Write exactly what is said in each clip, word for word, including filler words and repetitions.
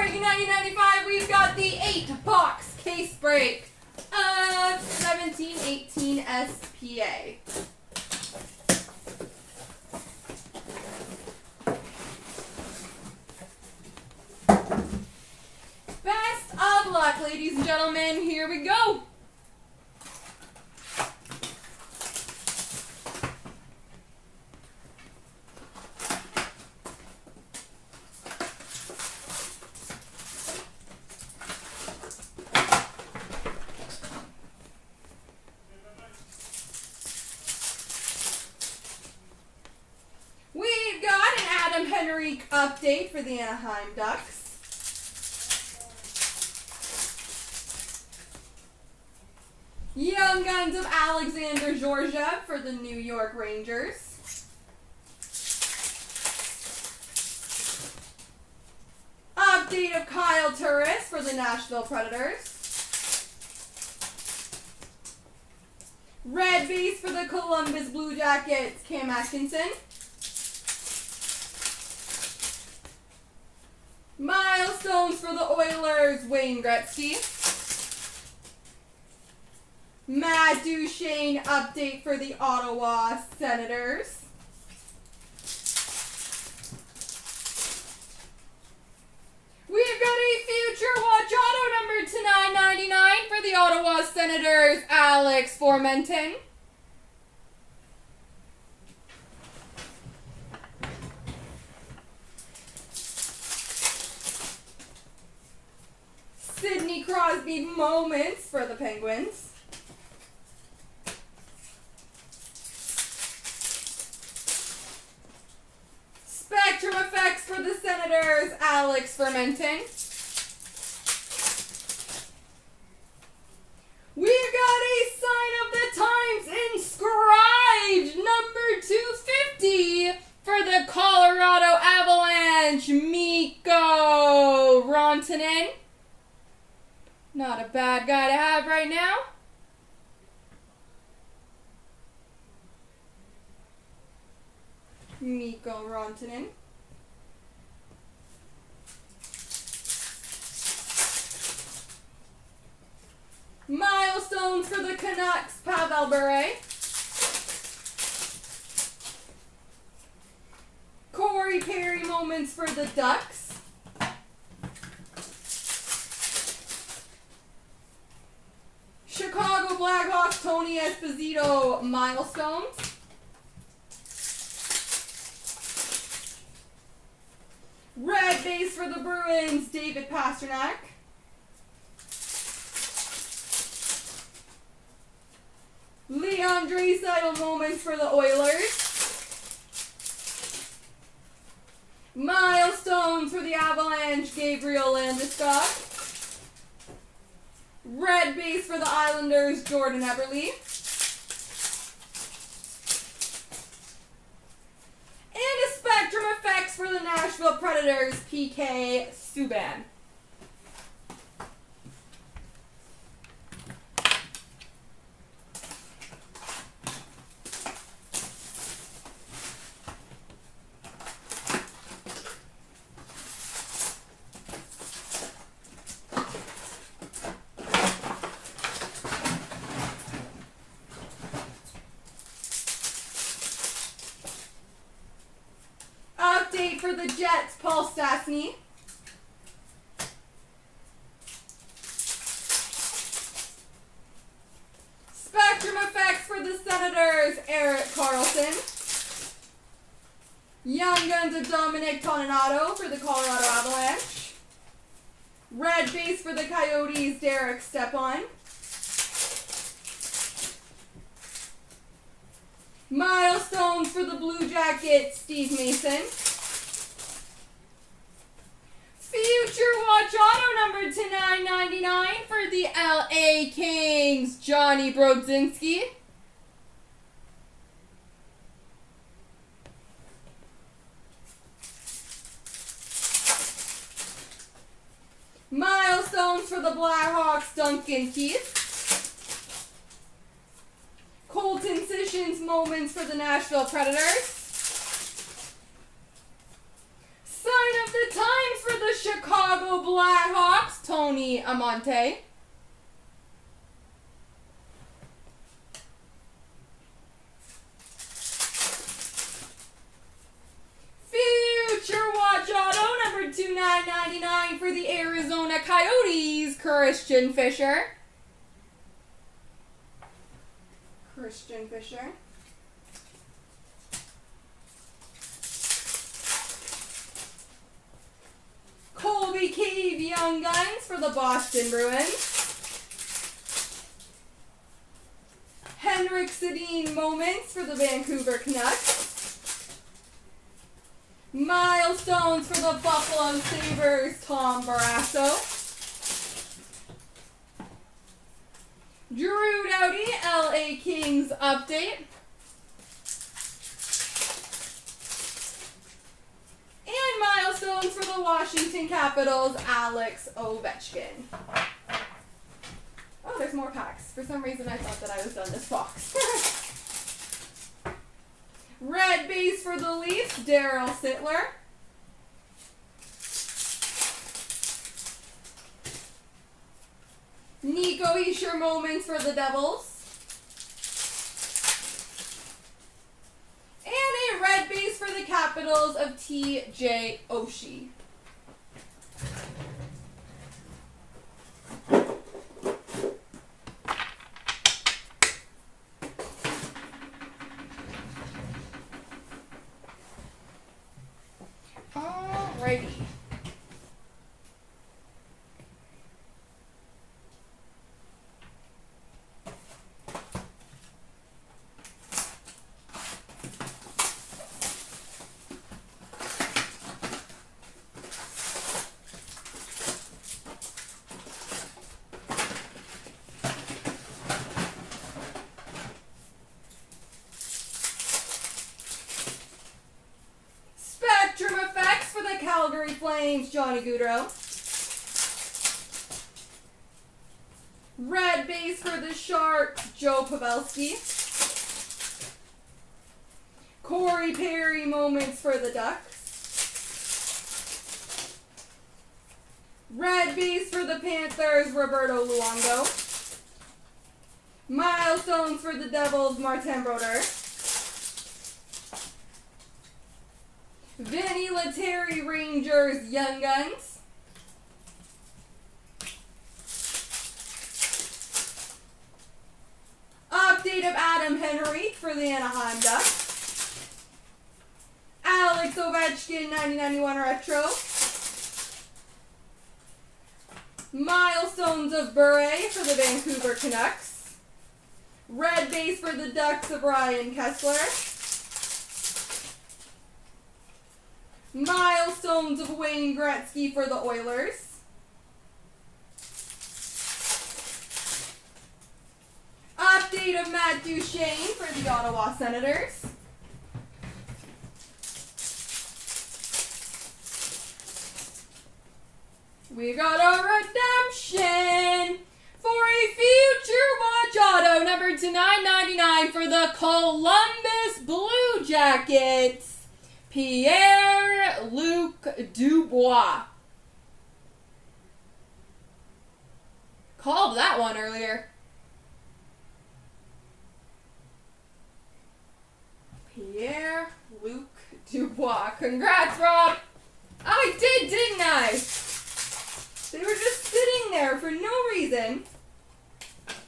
breaking ninety ninety-five, we've got the eight-box case break of seventeen eighteen S P A. Best of luck, ladies and gentlemen. Here we go. We've got an Adam Henrique update for the Anaheim Ducks. Young Guns of Alexander Georgiev for the New York Rangers. Update of Kyle Turris for the Nashville Predators. Red base for the Columbus Blue Jackets, Cam Atkinson. Milestones for the Oilers, Wayne Gretzky. Matt Duchene update for the Ottawa Senators. We've got a future watch auto number to nine ninety-nine for the Ottawa Senators, Alex Formenton. Sidney Crosby moments for the Penguins. Spectrum Effects for the Senators, Alex Formenton. We've got a Sign of the Times inscribed number two fifty for the Colorado Avalanche, Mikko Rantanen. Not a bad guy to have right now. Mikko Rantanen. Milestones for the Canucks, Pavel Bure. Corey Perry moments for the Ducks. Chicago Blackhawks, Tony Esposito milestones. Red base for the Bruins, David Pasternak. Leandre Dreisaitl moments for the Oilers. Milestones for the Avalanche, Gabriel Landeskog. Red base for the Islanders, Jordan Eberle. For the Nashville Predators, P K Subban. For the Jets, Paul Stastny. Spectrum Effects for the Senators, Erik Karlsson. Young Guns of Dominic Toninato for the Colorado Avalanche. Red base for the Coyotes, Derek Stepan. Milestones for the Blue Jackets, Steve Mason. Future Watch Auto number to nine ninety-nine for the L A Kings, Johnny Brodzinski. Milestones for the Blackhawks, Duncan Keith. Colton Sissons moments for the Nashville Predators. Chicago Blackhawks, Tony Amonte. Future Watch Auto, number two nine ninety-nine for the Arizona Coyotes, Christian Fisher. Christian Fisher. Colby Cave, Young Guns for the Boston Bruins. Henrik Sedin, Moments for the Vancouver Canucks. Milestones for the Buffalo Sabres, Tom Barrasso. Drew Doughty, L A Kings update. And milestones for the Washington Capitals, Alex Ovechkin. Oh, there's more packs. For some reason, I thought that I was done this box. Red base for the Leafs, Daryl Sittler. Nico Hischier, Moments for the Devils. And a red base for the Capitals of T J Oshie. Flames, Johnny Gaudreau. Red base for the Sharks, Joe Pavelski. Corey Perry, Moments for the Ducks. Red base for the Panthers, Roberto Luongo. Milestones for the Devils, Martin Brodeur. Vinny Lettieri, Rangers, Young Guns. Update of Adam Henrique for the Anaheim Ducks. Alex Ovechkin, nineteen ninety-one Retro. Milestones of Bure for the Vancouver Canucks. Red base for the Ducks of Ryan Kessler. Milestones of Wayne Gretzky for the Oilers. Update of Matt Duchene for the Ottawa Senators. We got a redemption for a future watch auto, number to nine ninety-nine for the Columbus Blue Jackets, Pierre-Luc Dubois. Called that one earlier. Pierre-Luc Dubois. Congrats, Rob. I did, didn't I? They were just sitting there for no reason.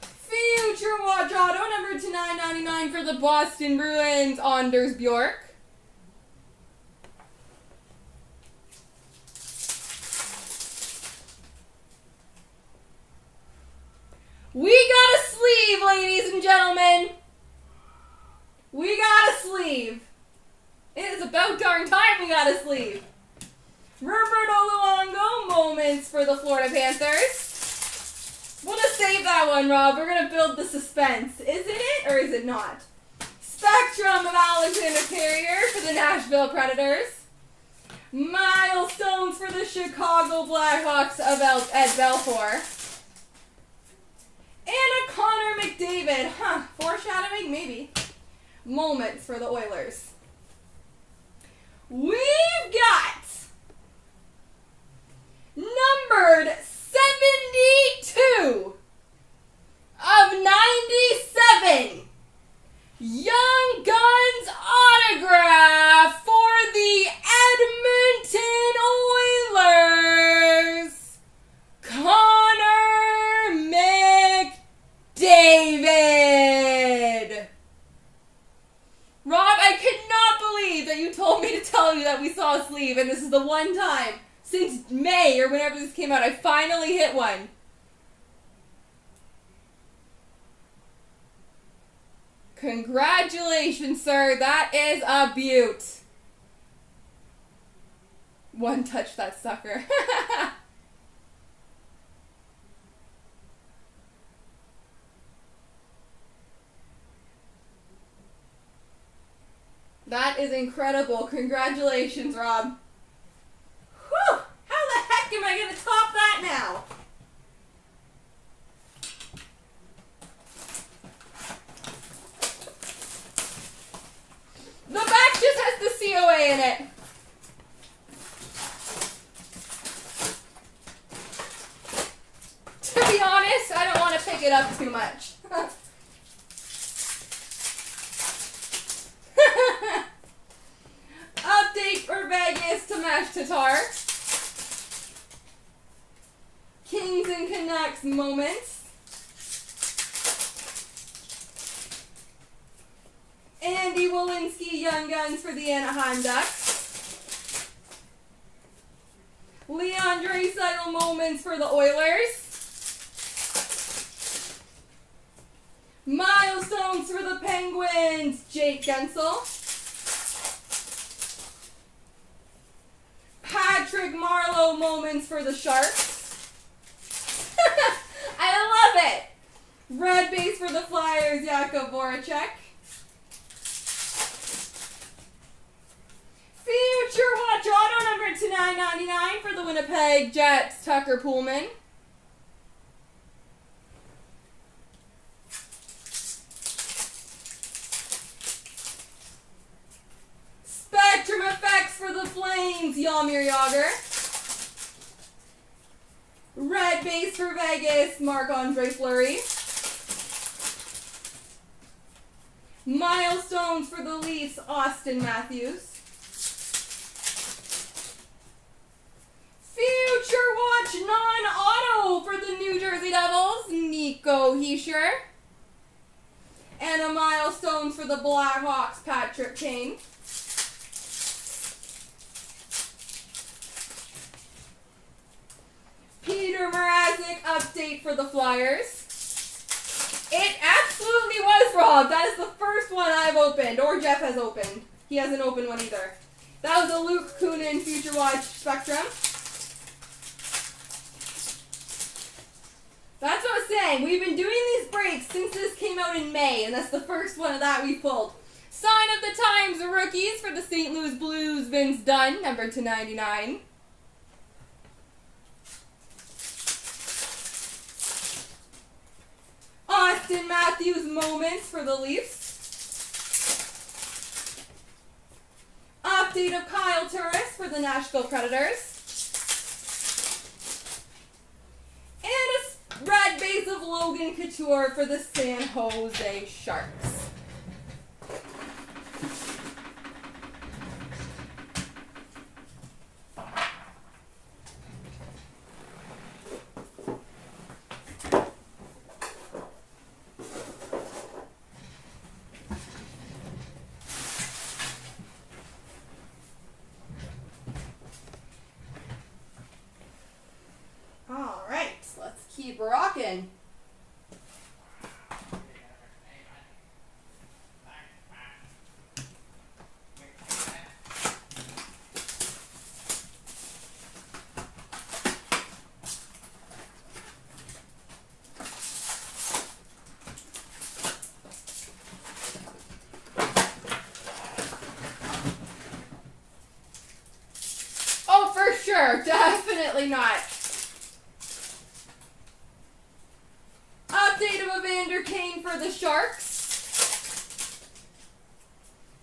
Future Watch Auto, number to nine ninety-nine for the Boston Bruins, Anders Bjork. We got a sleeve, ladies and gentlemen. We got a sleeve. It is about darn time we got a sleeve. Roberto Luongo, Moments for the Florida Panthers. We'll just save that one, Rob. We're going to build the suspense. Is it it or is it not? Spectrum of Alexander Carrier for the Nashville Predators. Milestones for the Chicago Blackhawks of El- Ed Belfour. And a Connor McDavid, huh, foreshadowing, maybe. Moments for the Oilers. We've got number Bandsaw sleeve, and this is the one time since May or whenever this came out, I finally hit one. Congratulations, sir. That is a beaut. One touch that sucker. That is incredible. Congratulations, Rob. Whew! How the heck am I going to top that now? The back just has the C O A in it. To be honest, I don't want to pick it up too much. Update for Vegas to Mash Tatar. Kings and Canucks moments. Andy Walensky, Young Guns for the Anaheim Ducks. Leandre Dreisaitl moments for the Oilers. Milestones for the Penguins, Jake Gunsel. Patrick Marleau moments for the Sharks. I love it. Red base for the Flyers, Jakub Voracek. Future Watch Auto number to nine ninety-nine for the Winnipeg Jets, Tucker Poolman. Spectrum Effects for the Flames, Jaromir Jagr. Red base for Vegas, Marc-Andre Fleury. Milestones for the Leafs, Auston Matthews. Future Watch non-auto for the New Jersey Devils, Nico Hischier. And a milestone for the Blackhawks, Patrick Kane. Peter Mrazek update for the Flyers. It absolutely was Rob. That is the first one I've opened, or Jeff has opened. He hasn't opened one either. That was a Luke Kunin Future Watch Spectrum. That's what I was saying. We've been doing these breaks since this came out in May, and that's the first one of that we pulled. Sign of the Times rookies for the Saint Louis Blues, Vince Dunn, number two ninety-nine. Auston Matthews moments for the Leafs. Update of Kyle Turris for the Nashville Predators. Red base of Logan Couture for the San Jose Sharks. Rockin'. Oh, for sure. Definitely not. The Sharks.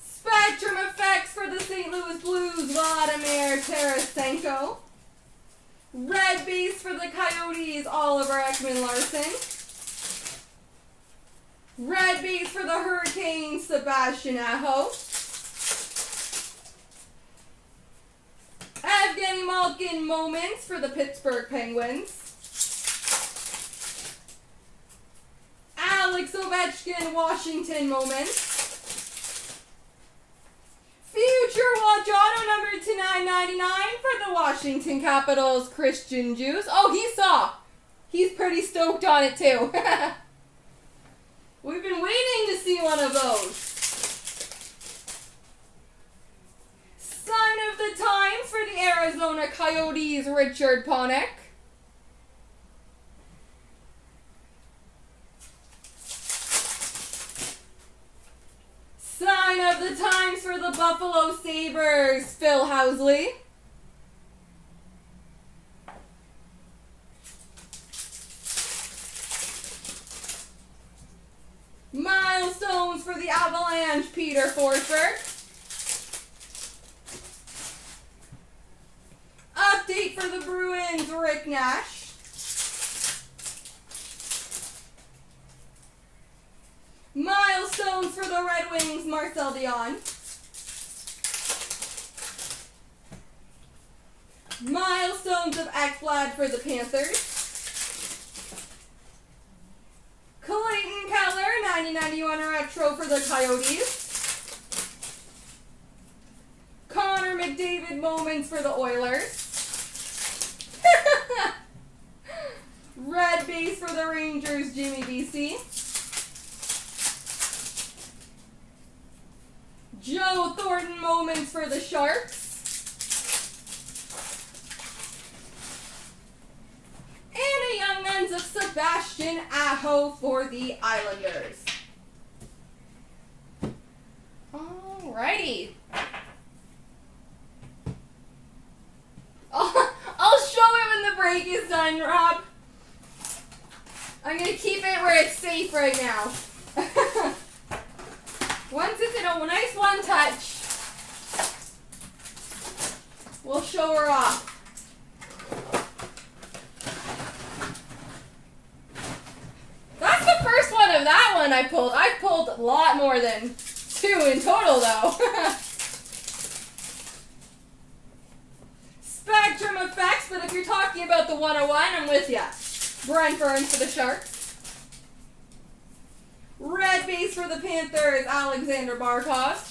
Spectrum Effects for the Saint Louis Blues, Vladimir Tarasenko. Red base for the Coyotes, Oliver Ekman-Larsson. Red base for the Hurricanes, Sebastian Aho. Evgeny Malkin moments for the Pittsburgh Penguins. Alex Ovechkin, Washington moments. Future Watch Auto number tonight. Washington Capitals Christian Juice. Oh, he saw. He's pretty stoked on it, too. We've been waiting to see one of those. Sign of the time for the Arizona Coyotes, Richard Panik. Sign of the times for the Buffalo Sabres, Phil Housley. Milestones for the Avalanche, Peter Forsberg. Update for the Bruins, Rick Nash. Milestones for the Red Wings, Marcel Dion. Milestones of Ekblad for the Panthers. Clayton Keller, nineteen ninety-one retro for the Coyotes. Connor McDavid moments for the Oilers. Red base for the Rangers, Jimmy B C. Joe Thornton moments for the Sharks. And a Young Guns of Sebastian Aho for the Islanders. Alrighty. I'll, I'll show it when the break is done, Rob. I'm going to keep it where it's safe right now. Once it's in a nice one touch, we'll show her off. That's the first one of that one I pulled. I pulled a lot more than two in total, though. Spectrum effects, but if you're talking about the one oh one, I'm with ya. Brent Burns for the Sharks. Red base for the Panthers, Alexander Barkov.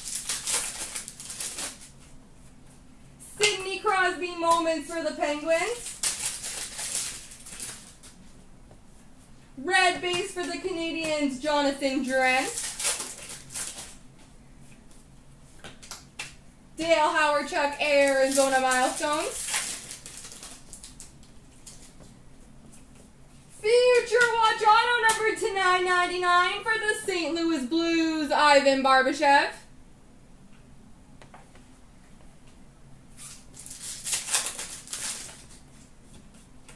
Sidney Crosby moments for the Penguins. Red base for the Canadiens, Jonathan Drouin. Dale Hawerchuk, Arizona milestones. Future Watch Auto number to nine ninety-nine for the Saint Louis Blues, Ivan Barbashev.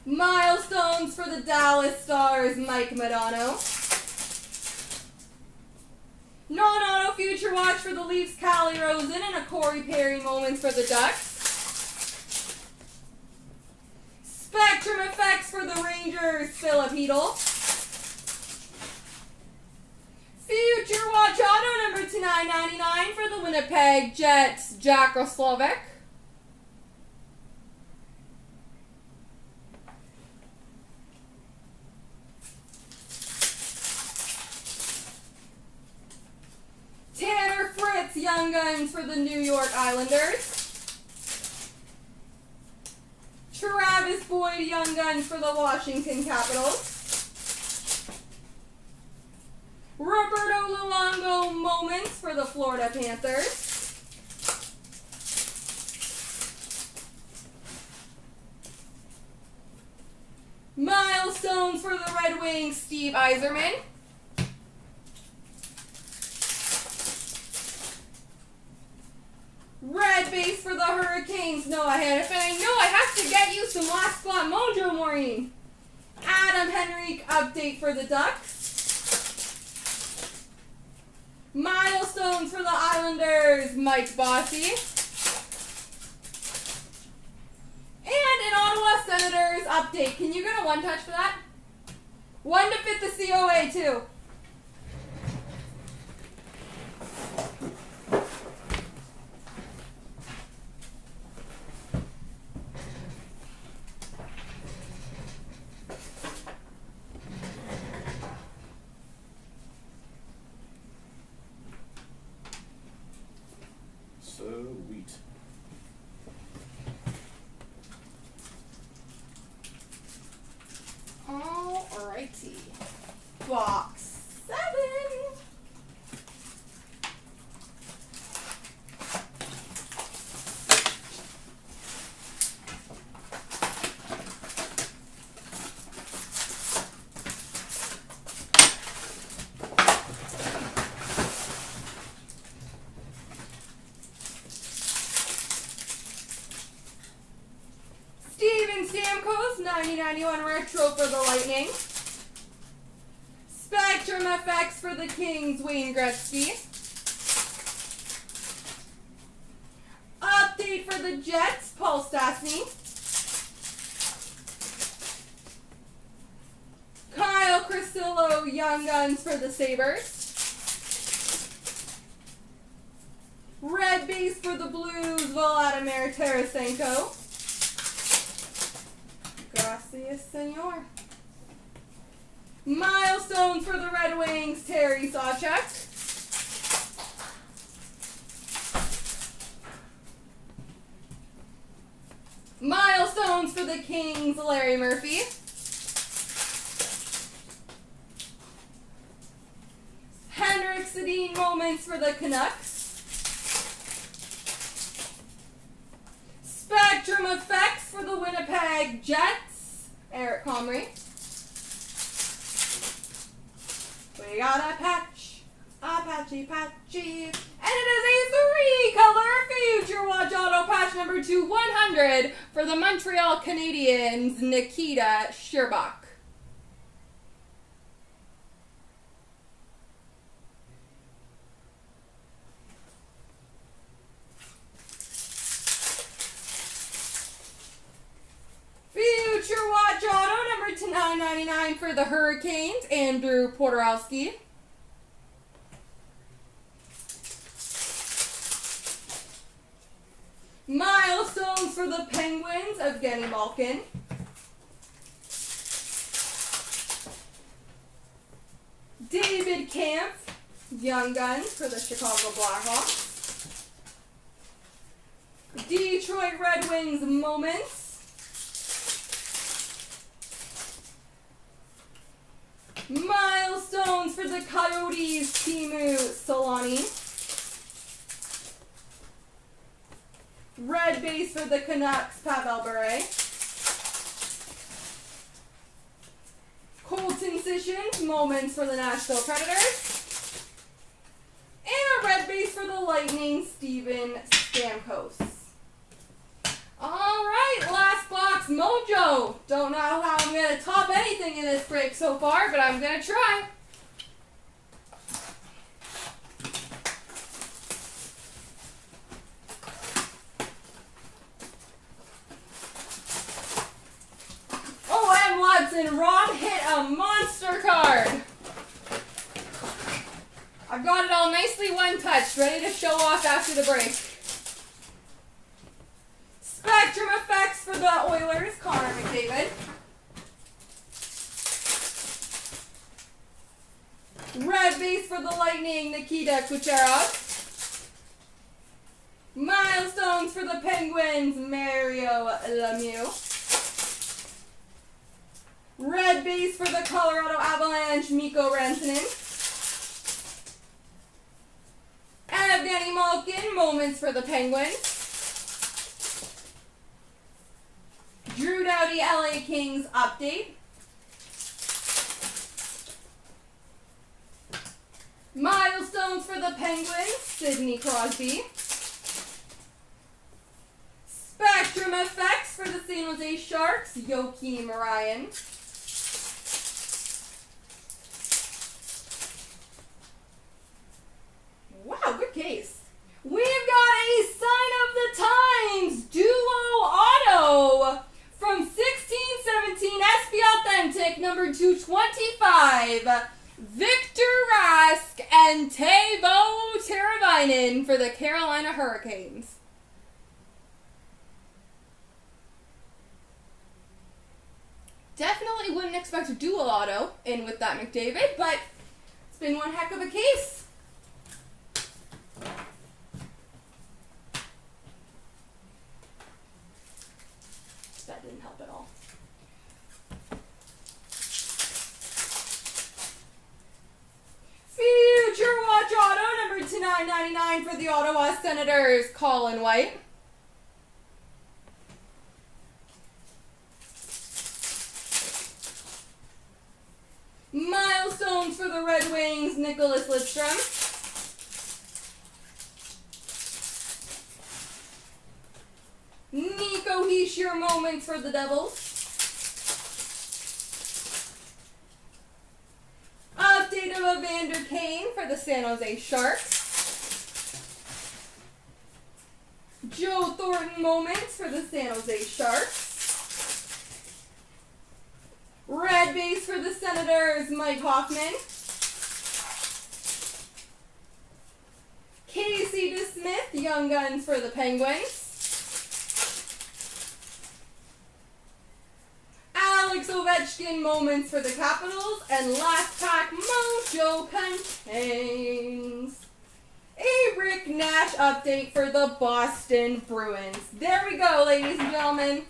Milestones for the Dallas Stars, Mike Modano. Non-auto Future Watch for the Leafs, Callie Rosen, and a Corey Perry moments for the Ducks. Spectrum effects for the Rangers, Philip Hedl. Future Watch Auto number to nine ninety-nine for the Winnipeg Jets, Jack Roslovic. Tanner Fritz, Young Guns for the New York Islanders. Travis Boyd, Young Guns for the Washington Capitals. Roberto Luongo, moments for the Florida Panthers. Milestones for the Red Wings, Steve Yzerman. Red base for the Hurricanes, Noah Hannafin. I know I have to get you some last spot mojo, Maureen. Adam Henrique, update for the Ducks. Milestones for the Islanders, Mike Bossy. And an Ottawa Senators update. Can you get a one touch for that? One to fit the C O A, too. box seven. ninety ninety-one Retro for the Lightning. Spectrum F X for the Kings, Wayne Gretzky. Update for the Jets, Paul Stastny. Kyle Crisillo, Young Guns for the Sabres. Red base for the Blues, Vladimir Tarasenko. Gracias, senor. Milestones for the Red Wings, Terry Sawchuk. Milestones for the Kings, Larry Murphy. Henrik Sedin moments for the Canucks. Spectrum Effects for the Winnipeg Jets, Eric Comrie. We got a patch, a patchy patchy, and it is a three-color Future Watch Auto patch number two one hundred for the Montreal Canadiens, Nikita Sherbak. Future Watch Auto, number to nine ninety-nine for the Hurricanes, Andrew Podorowski. Milestones for the Penguins, Evgeny Malkin. David Kampf, Young Guns for the Chicago Blackhawks. Detroit Red Wings moments. Milestones for the Coyotes, Timu Solani. Red base for the Canucks, Pavel Bure. Colton Sissons, moments for the Nashville Predators. And a red base for the Lightning, Steven Stamkos. Alright, last box, Mojo. Don't know how I'm going to top anything in this break so far, but I'm going to try. Oh, and Watson, Ron hit a monster card. I've got it all nicely one-touched, ready to show off after the break. Spectrum Effects for the Oilers, Connor McDavid. Red base for the Lightning, Nikita Kucherov. Milestones for the Penguins, Mario Lemieux. Red base for the Colorado Avalanche, Mikko Rantanen. Evgeny Malkin, moments for the Penguins. Drew Doughty, L A Kings update. Milestones for the Penguins, Sidney Crosby. Spectrum Effects for the San Jose Sharks, Joakim Ryan. Wow, good case. We've got a Sign of the Times duo auto. From sixteen seventeen S P Authentic, number two twenty-five, Victor Rask and Teuvo Teravainen for the Carolina Hurricanes. Definitely wouldn't expect a dual auto in with that McDavid, but it's been one heck of a case. ninety-nine for the Ottawa Senators, Colin White. Milestones for the Red Wings, Nicholas Lidstrom. Nico Hischier moment for the Devils. Update of Evander Kane for the San Jose Sharks. Joe Thornton moment for the San Jose Sharks. Red base for the Senators, Mike Hoffman. Casey DeSmith, Young Guns for the Penguins. Alex Ovechkin moments for the Capitals, and last pack, Mojo contains a Rick Nash update for the Boston Bruins. There we go, ladies and gentlemen.